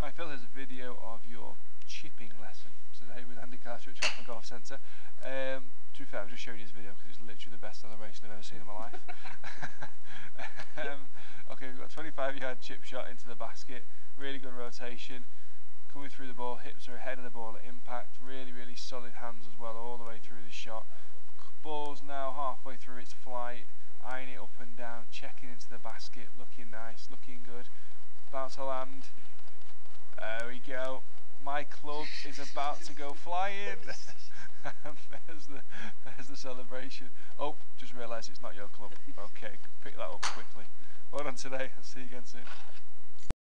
I feel there's a video of your chipping lesson today with Andy Carter at Chatham Golf Centre. To be fair, I've just shown you this video because it's literally the best celebration I've ever seen in my life. Okay, we've got a 25-yard chip shot into the basket, really good rotation, coming through the ball, hips are ahead of the ball at impact, really, really solid hands as well all the way through the shot. Ball's now halfway through its flight, eyeing it up and down, checking into the basket, looking nice, looking good, about to land, there we go, my club is about to go flying. There's the celebration. Oh, just realised it's not your club. Okay, pick that up quickly. Well done today, I'll see you again soon.